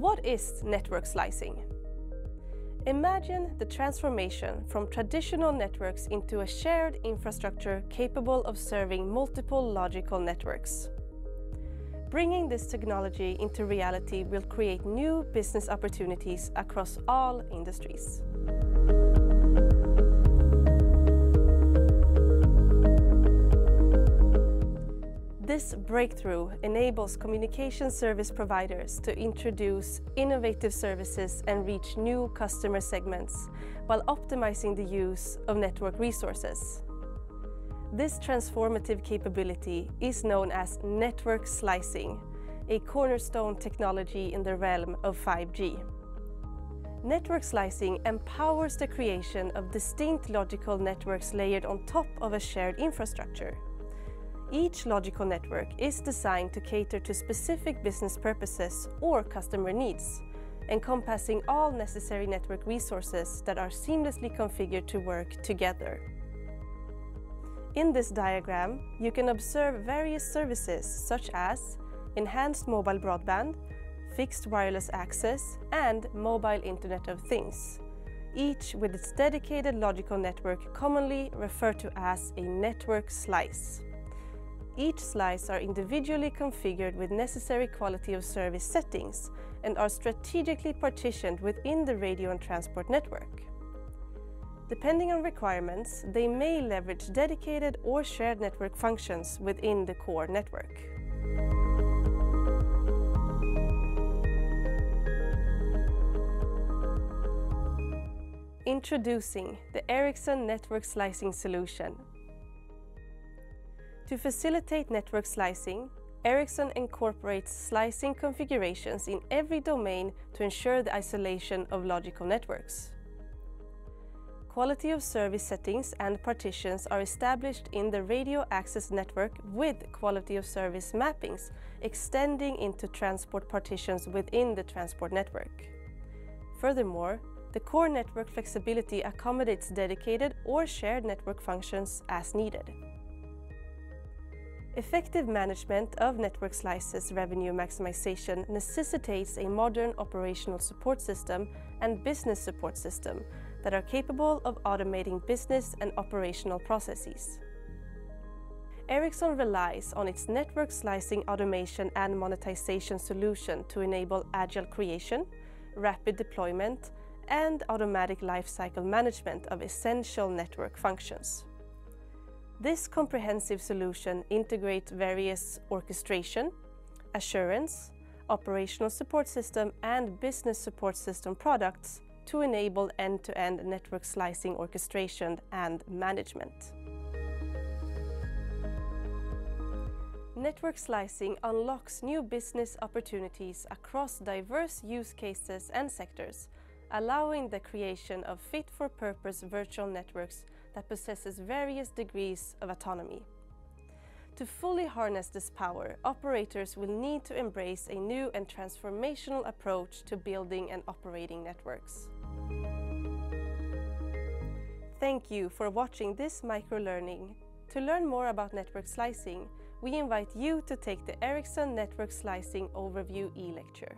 What is network slicing? Imagine the transformation from traditional networks into a shared infrastructure capable of serving multiple logical networks. Bringing this technology into reality will create new business opportunities across all industries. This breakthrough enables communication service providers to introduce innovative services and reach new customer segments while optimizing the use of network resources. This transformative capability is known as network slicing, a cornerstone technology in the realm of 5G. Network slicing empowers the creation of distinct logical networks layered on top of a shared infrastructure. Each logical network is designed to cater to specific business purposes or customer needs, encompassing all necessary network resources that are seamlessly configured to work together. In this diagram, you can observe various services such as enhanced mobile broadband, fixed wireless access, and mobile Internet of Things, each with its dedicated logical network commonly referred to as a network slice. Each slice are individually configured with necessary quality of service settings and are strategically partitioned within the radio and transport network. Depending on requirements, they may leverage dedicated or shared network functions within the core network. Introducing the Ericsson Network Slicing Solution. To facilitate network slicing, Ericsson incorporates slicing configurations in every domain to ensure the isolation of logical networks. Quality of service settings and partitions are established in the radio access network with quality of service mappings extending into transport partitions within the transport network. Furthermore, the core network flexibility accommodates dedicated or shared network functions as needed. Effective management of network slices revenue maximization necessitates a modern operational support system and business support system that are capable of automating business and operational processes. Ericsson relies on its network slicing automation and monetization solution to enable agile creation, rapid deployment, and automatic lifecycle management of essential network functions. This comprehensive solution integrates various orchestration, assurance, operational support system, and business support system products to enable end-to-end network slicing orchestration and management. Network slicing unlocks new business opportunities across diverse use cases and sectors, allowing the creation of fit-for-purpose virtual networks that possesses various degrees of autonomy. To fully harness this power, operators will need to embrace a new and transformational approach to building and operating networks. Thank you for watching this microlearning. To learn more about network slicing, we invite you to take the Ericsson Network Slicing Overview e-lecture.